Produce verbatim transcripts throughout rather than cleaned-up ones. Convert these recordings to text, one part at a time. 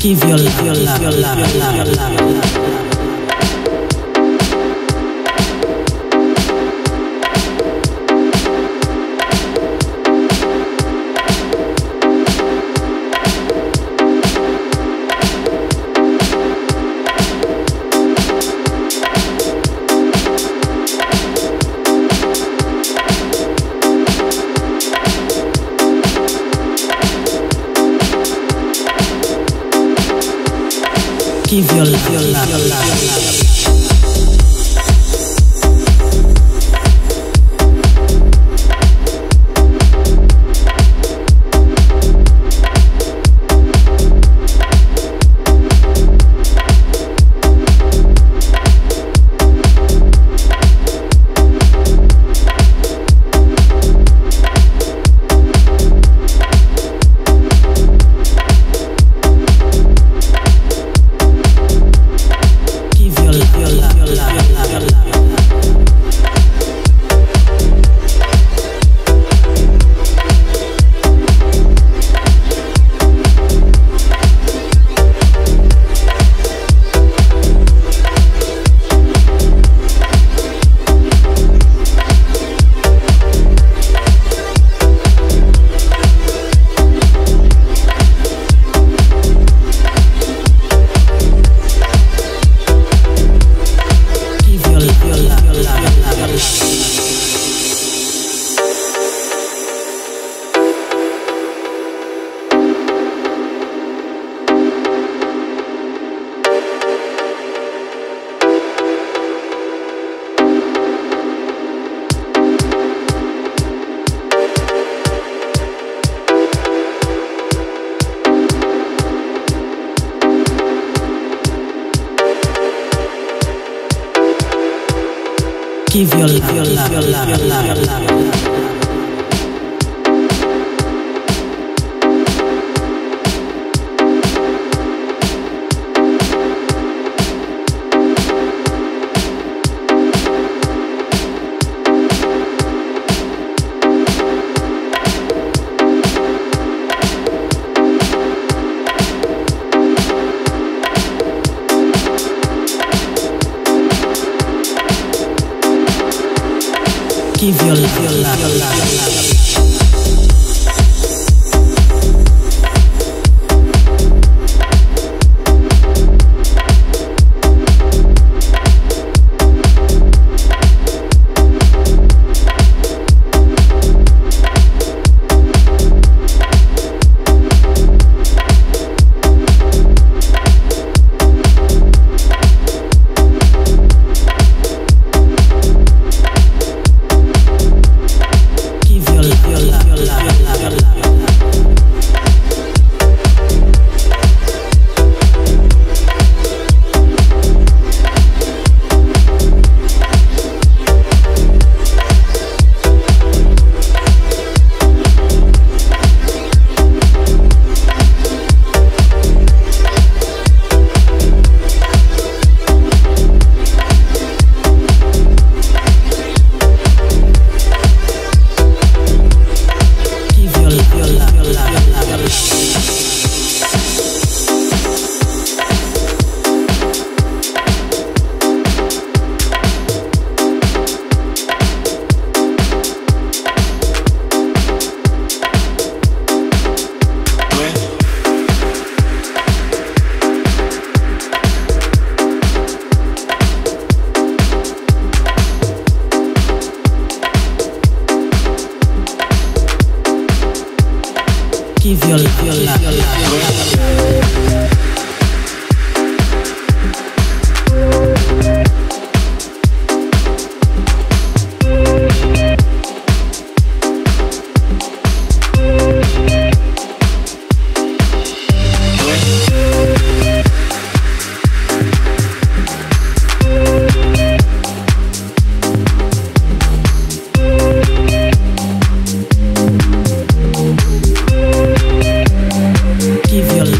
Give your love, your love, your love, your love, your love, your love. Give your love, your love, your love. Give your love, your love, your love, your love, your love, your love. Give your love, your love, your love, your love. Give your love, your love, your love, your love. Give your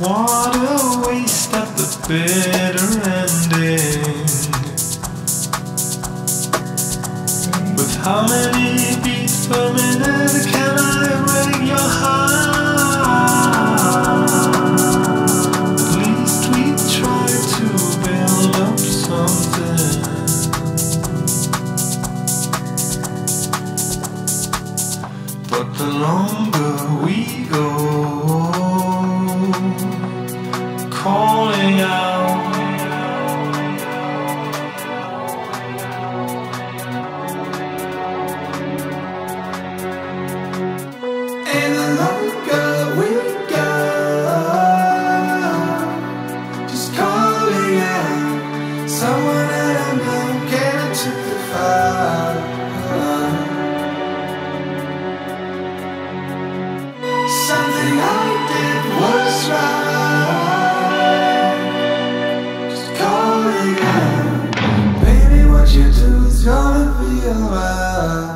What a waste of the bitter ending. With how many beats per minute can I break your heart? At least we tried to build up something. But the longer we go, calling out, and the longer we go, just calling out, someone that I know can take the fire. Something I did was right. It's gonna be alright.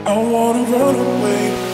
I wanna run away.